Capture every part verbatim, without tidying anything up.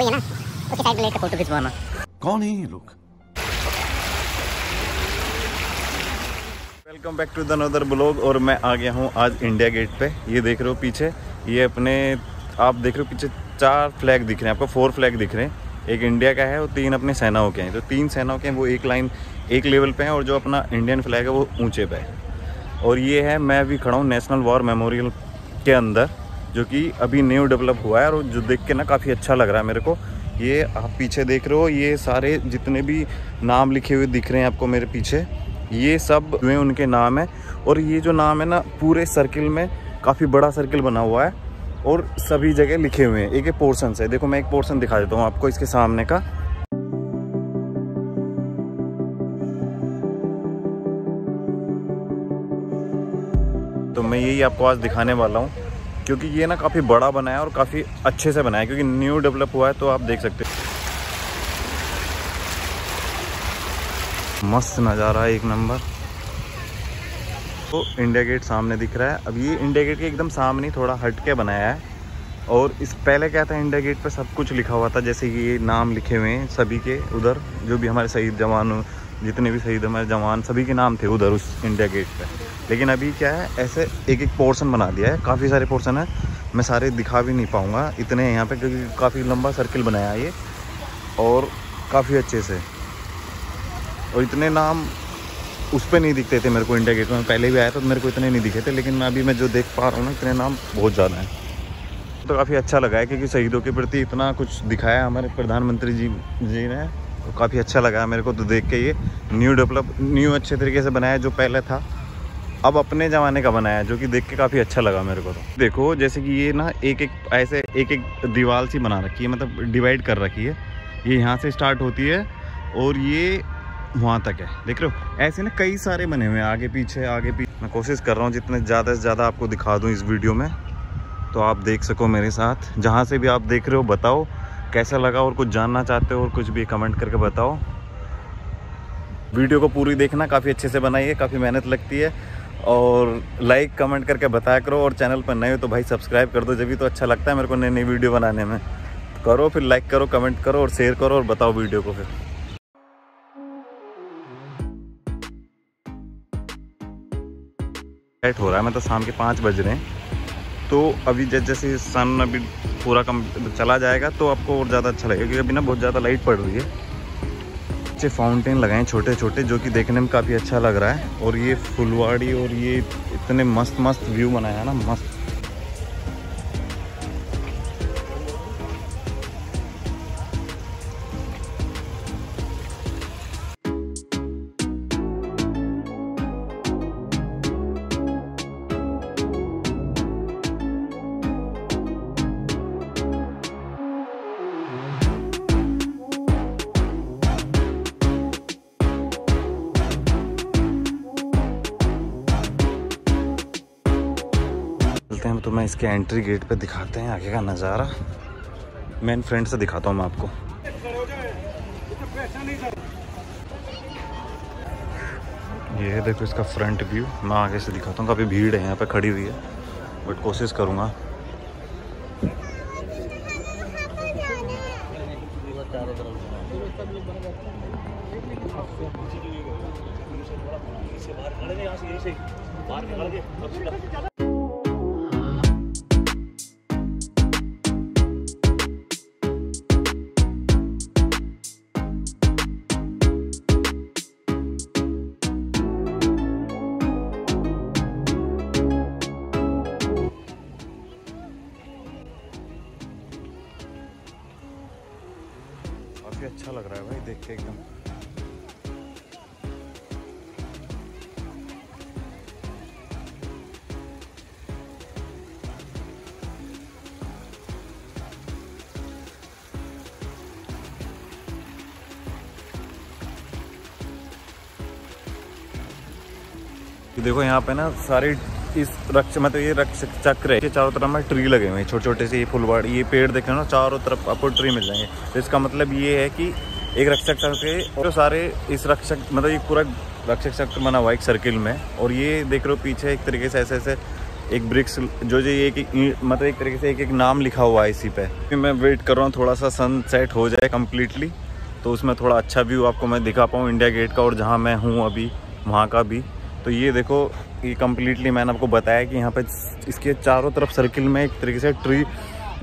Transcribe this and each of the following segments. वही है ना, उसके साइड में लेकर फोटो खिंचवाना। कौन है ये लोग? Welcome back to the another blog. और मैं आ गया हूँ आज इंडिया गेट पे। ये देख रहे हो पीछे, ये अपने आप देख रहे हो पीछे चार फ्लैग दिख रहे हैं आपको, फोर फ्लैग दिख रहे हैं। एक इंडिया का है और तीन अपने सेनाओं के हैं। तो तीन सेनाओं के हैं वो एक लाइन एक लेवल पे हैं, और जो अपना इंडियन फ्लैग है वो ऊँचे पे है। और ये है, मैं अभी खड़ा हूँ नेशनल वॉर मेमोरियल के अंदर, जो कि अभी न्यू डेवलप हुआ है और जो देख के ना काफ़ी अच्छा लग रहा है मेरे को। ये आप पीछे देख रहे हो, ये सारे जितने भी नाम लिखे हुए दिख रहे हैं आपको मेरे पीछे, ये सब हुए उनके नाम है। और ये जो नाम है ना, पूरे सर्किल में काफ़ी बड़ा सर्किल बना हुआ है और सभी जगह लिखे हुए हैं, एक एक पोर्शन से। देखो मैं एक पोर्शन दिखा देता हूँ आपको इसके सामने का। तो मैं यही आपको आज दिखाने वाला हूँ, क्योंकि ये ना काफ़ी बड़ा बना है और काफ़ी अच्छे से बना है, क्योंकि न्यू डेवलप हुआ है। तो आप देख सकते हो मस्त नज़ारा, एक नंबर। तो इंडिया गेट सामने दिख रहा है। अब ये इंडिया गेट के एकदम सामने थोड़ा हट के बनाया है। और इस पहले क्या था, इंडिया गेट पे सब कुछ लिखा हुआ था, जैसे कि ये नाम लिखे हुए हैं सभी के उधर, जो भी हमारे शहीद जवान, जितने भी शहीद हमारे जवान, सभी के नाम थे उधर उस इंडिया गेट पे। लेकिन अभी क्या है, ऐसे एक एक पोर्शन बना दिया है, काफ़ी सारे पोर्शन है। मैं सारे दिखा भी नहीं पाऊँगा, इतने हैं यहाँ पे, क्योंकि काफ़ी लंबा सर्किल बनाया है ये, और काफ़ी अच्छे से। और इतने नाम उस पर नहीं दिखते थे मेरे को इंडिया गेट में, पहले भी आया था तो मेरे को इतने नहीं दिखे थे, लेकिन अभी मैं जो देख पा रहा हूँ ना, इतने नाम बहुत ज़्यादा हैं। तो काफ़ी अच्छा लगा है, क्योंकि शहीदों के प्रति इतना कुछ दिखाया हमारे प्रधानमंत्री जी जी ने, तो काफ़ी अच्छा लगा मेरे को। तो देख के ये न्यू डेवलप न्यू अच्छे तरीके से बनाया, जो पहले था अब अपने ज़माने का बनाया, जो कि देख के काफ़ी अच्छा लगा मेरे को। तो देखो जैसे कि ये ना एक एक ऐसे एक एक दीवार सी बना रखी है, मतलब डिवाइड कर रखी है। ये यहाँ से स्टार्ट होती है और ये वहाँ तक है, देख रहे हो। ऐसे ना कई सारे बने हुए हैं आगे पीछे आगे पीछे। मैं कोशिश कर रहा हूँ जितने ज़्यादा से ज़्यादा आपको दिखा दूँ इस वीडियो में, तो आप देख सको मेरे साथ। जहाँ से भी आप देख रहे हो बताओ कैसा लगा, और कुछ जानना चाहते हो और कुछ भी कमेंट करके बताओ। वीडियो को पूरी देखना, काफ़ी अच्छे से बनाई है, काफ़ी मेहनत लगती है। और लाइक कमेंट करके बताया करो, और चैनल पर नए हो तो भाई सब्सक्राइब कर दो, जब भी तो अच्छा लगता है मेरे को नई नई वीडियो बनाने में। करो फिर लाइक करो, कमेंट करो और शेयर करो, और बताओ वीडियो को। फिर लेट हो रहा है, मतलब शाम के पाँच बज रहे हैं। तो अभी जैसे जैसे सन अभी पूरा कम चला जाएगा तो आपको और ज़्यादा अच्छा लगेगा, क्योंकि अभी ना बहुत ज़्यादा लाइट पड़ रही है। अच्छे फाउंटेन लगाए छोटे छोटे, जो कि देखने में काफ़ी अच्छा लग रहा है। और ये फुलवाड़ी, और ये इतने मस्त मस्त व्यू बनाया है ना, मस्त। तो मैं इसके एंट्री गेट पे दिखाते हैं आगे का नज़ारा, मेन फ्रंट से दिखाता हूँ मैं आपको। ये है देखो इसका फ्रंट व्यू, मैं आगे से दिखाता हूँ। काफ़ी भीड़ है यहाँ पे खड़ी हुई है, बट कोशिश करूँगा। अच्छा लग रहा है भाई देख के एकदम। देखो यहाँ पे ना सारी इस रक्ष में, तो ये रक्ष चक्र है, ये चारों तरफ में ट्री लगे हुए हैं छोटे छोटे से। ये फुलवाड़ी, ये पेड़ देखे ना, चारों तरफ आपको ट्री मिल जाएंगे। तो इसका मतलब ये है कि एक रक्षक चक्र, और तो सारे इस रक्षक मतलब ये पूरा रक्षक चक्र बना हुआ है एक सर्किल में। और ये देख रहे हो पीछे एक तरीके से ऐसे ऐसे एक ब्रिक्स जो जो ये कि मतलब एक तरीके से एक एक नाम लिखा हुआ है इसी पे। मैं वेट कर रहा हूँ थोड़ा सा सनसेट हो जाए कम्प्लीटली, तो उसमें थोड़ा अच्छा व्यू आपको मैं दिखा पाऊँ इंडिया गेट का और जहाँ मैं हूँ अभी वहाँ का भी। तो ये देखो, ये कम्प्लीटली मैंने आपको बताया कि यहाँ पे इसके चारों तरफ सर्किल में एक तरीके से ट्री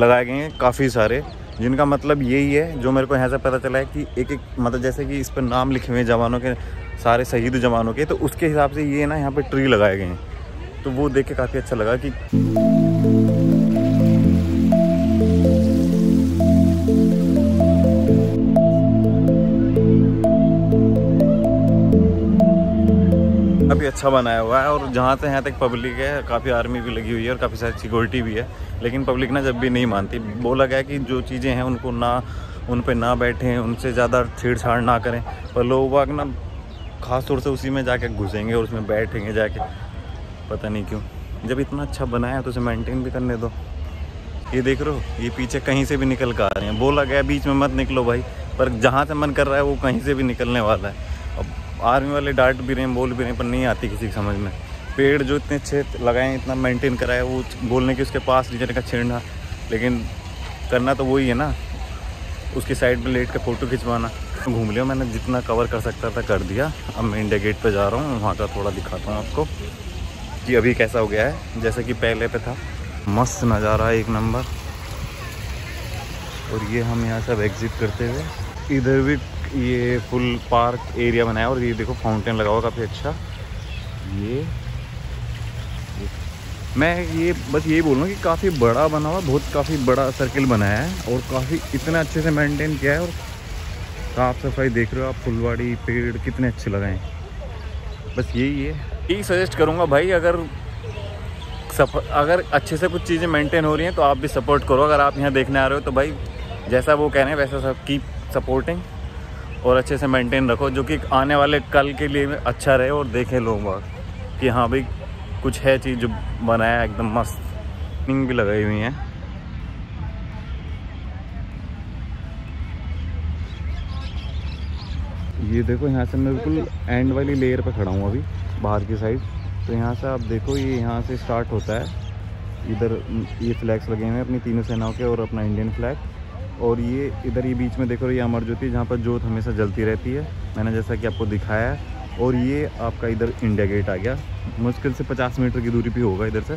लगाए गए हैं काफ़ी सारे, जिनका मतलब यही है जो मेरे को यहाँ से पता चला है कि एक एक मतलब जैसे कि इस पर नाम लिखे हुए हैं जवानों के, सारे शहीद जवानों के, तो उसके हिसाब से ये ना यहाँ पे ट्री लगाए गए हैं। तो वो देख के काफ़ी अच्छा लगा कि काफ़ी अच्छा बनाया हुआ है। और जहाँ से यहाँ तक पब्लिक है, काफ़ी आर्मी भी लगी हुई है और काफ़ी सारी सिक्योरिटी भी है, लेकिन पब्लिक ना जब भी नहीं मानती। बोला गया कि जो चीज़ें हैं उनको ना, उन पे ना बैठें, उनसे ज़्यादा छेड़छाड़ ना करें, पर लोग वाक ना खास तौर से उसी में जाके घुसेंगे और उसमें बैठेंगे जाके, पता नहीं क्यों। जब इतना अच्छा बनाया तो उसे मेंटेन भी करने दो। ये देख रहे हो, ये पीछे कहीं से भी निकल कर आ रहे हैं। बोला गया बीच में मत निकलो भाई, पर जहाँ से मन कर रहा है वो कहीं से भी निकलने वाला है। अब आर्मी वाले डांट भी रहे हैं, बोल भी रहे हैं, पर नहीं आती किसी की समझ में। पेड़ जो इतने अच्छे लगाए, इतना मेंटेन कराया, वो बोलने के उसके पास लीजर का छेड़ना, लेकिन करना तो वही है ना, उसकी साइड पे लेट कर फ़ोटो खिंचवाना। घूम लिया मैंने, जितना कवर कर सकता था कर दिया। अब मैं इंडिया गेट पे जा रहा हूँ, वहाँ का थोड़ा दिखाता हूँ आपको कि अभी कैसा हो गया है जैसे कि पहले पे था। मस्त नज़ारा, एक नंबर। और ये हम यहाँ सब एग्जिट करते हुए, इधर भी ये फुल पार्क एरिया बनाया और ये देखो फाउंटेन लगा हुआ काफ़ी अच्छा। ये मैं ये बस यही बोल रहा हूँ कि काफ़ी बड़ा बना हुआ, बहुत काफ़ी बड़ा सर्किल बनाया है और काफ़ी इतना अच्छे से मेंटेन किया है। और साफ सफाई देख रहे हो आप, फुलवाड़ी, पेड़ कितने अच्छे लगाए हैं। बस यही है, यही सजेस्ट करूँगा भाई, अगर सफ अगर अच्छे से कुछ चीज़ें मेंटेन हो रही हैं तो आप भी सपोर्ट करो। अगर आप यहाँ देखने आ रहे हो तो भाई जैसा वो कह रहे हैं वैसा सब कीप सपोर्टिंग और अच्छे से मेंटेन रखो, जो कि आने वाले कल के लिए अच्छा रहे और देखें लोग कि हाँ भाई कुछ है चीज़ जो बनाया एकदम मस्त। पिंग भी लगाई हुई है। ये देखो, यहाँ से मैं बिल्कुल एंड वाली लेयर पे खड़ा हूँ अभी, बाहर की साइड। तो यहाँ से आप देखो, ये यहाँ से स्टार्ट होता है। इधर ये फ्लैग्स लगे हुए हैं अपनी तीनों सेनाओं के और अपना इंडियन फ्लैग। और ये इधर ये बीच में देखो, ये अमर ज्योति, जहाँ पर ज्योत हमेशा जलती रहती है, मैंने जैसा कि आपको दिखाया है। और ये आपका इधर इंडिया गेट आ गया, मुश्किल से पचास मीटर की दूरी पे होगा इधर से।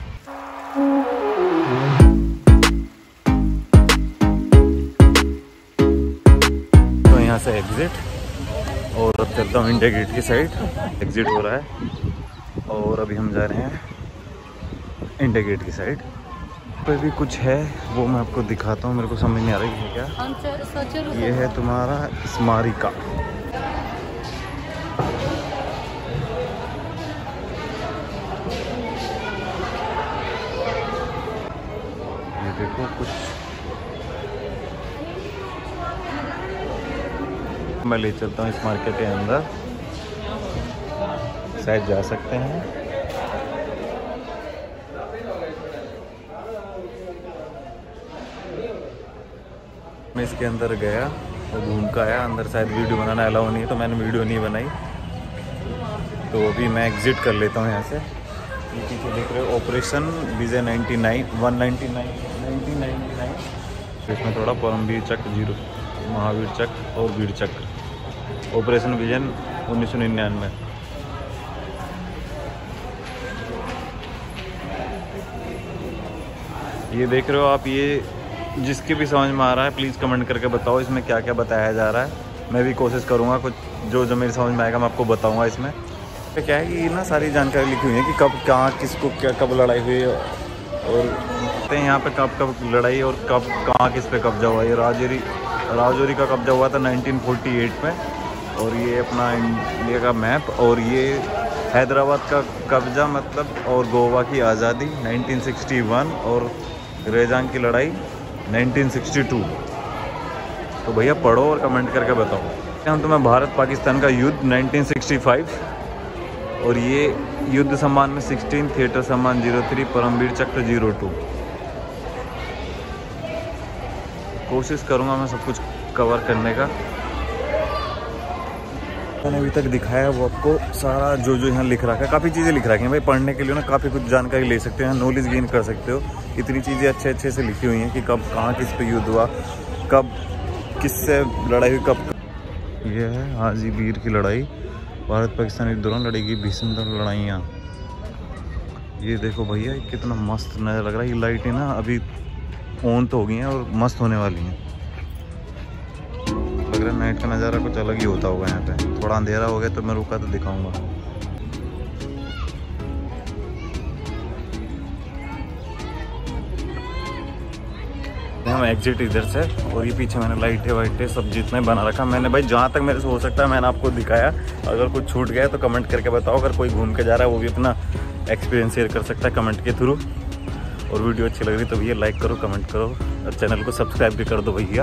तो यहाँ से एग्जिट, और अब चलता हूँ इंडिया गेट की साइड। एग्जिट हो रहा है और अभी हम जा रहे हैं इंडिया गेट की साइड। पर भी कुछ है वो मैं आपको दिखाता हूँ, मेरे को समझ नहीं आ रही है क्या। ये है तुम्हारा स्मारिका, देखो कुछ। मैं ले चलता हूँ इस मार्केट के अंदर, शायद जा सकते हैं। मैं इसके अंदर गया और घूम कर आया, अंदर शायद वीडियो बनाना अलाउ नहीं है तो मैंने वीडियो नहीं बनाई। तो अभी मैं एग्जिट कर लेता हूँ यहाँ से। पीछे देख रहे हो operation Vijay ninety nine one ninety nine nineteen ninety nine, इसमें थोड़ा परम वीर चक्र जीरो, महावीर चक्र और वीर चक्र, ऑपरेशन विजय उन्नीस सौ निन्यानवे। ये देख रहे हो आप, ये जिसके भी समझ में आ रहा है प्लीज़ कमेंट करके बताओ इसमें क्या क्या बताया जा रहा है। मैं भी कोशिश करूँगा कुछ जो जो मेरी समझ में आएगा मैं आपको बताऊँगा। इसमें क्या है कि ना सारी जानकारी लिखी हुई है कि कब कहाँ किसको क्या कब लड़ाई हुई है और यहाँ पे कब कब लड़ाई और कब कहाँ किस पे कब्जा हुआ। ये राजौरी राजौरी का कब्जा हुआ था नाइन्टीन फोर्टी एट में। और ये अपना इंडिया का मैप, और ये हैदराबाद का कब्जा मतलब, और गोवा की आज़ादी नाइन्टीन सिक्सटी वन, और रेजांग की लड़ाई नाइन्टीन सिक्सटी टू। तो भैया पढ़ो और कमेंट करके बताओ। हम तुम्हें भारत पाकिस्तान का युद्ध नाइन्टीन सिक्सटी फाइव, और ये युद्ध सम्मान में सोलह, थिएटर सम्मान जीरो थ्री, परमवीर चक्र जीरो टू। कोशिश करूँगा मैं सब कुछ कवर करने का। पापा ने अभी तक दिखाया वो आपको सारा जो जो यहाँ लिख रखा है, काफ़ी चीज़ें लिख रखी हैं भाई, पढ़ने के लिए ना काफ़ी कुछ जानकारी ले सकते हो, नॉलेज गेन कर सकते हो। इतनी चीज़ें अच्छे अच्छे से लिखी हुई हैं कि कब कहाँ किस पे युद्ध हुआ, कब किससे लड़ाई हुई, कब यह है हाजी वीर की लड़ाई, भारत पाकिस्तान युद्ध दौरान लड़ेगी भीषण लड़ाइयाँ। ये देखो भैया कितना मस्त नज़र लग रहा है, ये लाइटें ना अभी ऑन तो हो गई हैं और मस्त होने वाली हैं। लग रहा है नाइट का नज़ारा कुछ अलग ही होता होगा यहाँ पे, थोड़ा अंधेरा हो गया तो मैं रुका तो दिखाऊंगा। हम एग्जिट इधर से, और ये पीछे मैंने लाइटें वाइटें सब जितना बना रखा मैंने भाई, जहाँ तक मेरे से हो सकता है मैंने आपको दिखाया। अगर कुछ छूट गया तो कमेंट करके बताओ, अगर कोई घूम के जा रहा है वो भी अपना एक्सपीरियंस शेयर कर सकता है कमेंट के थ्रू। और वीडियो अच्छी लग रही तो भैया लाइक करो, कमेंट करो और चैनल को सब्सक्राइब भी कर दो भैया।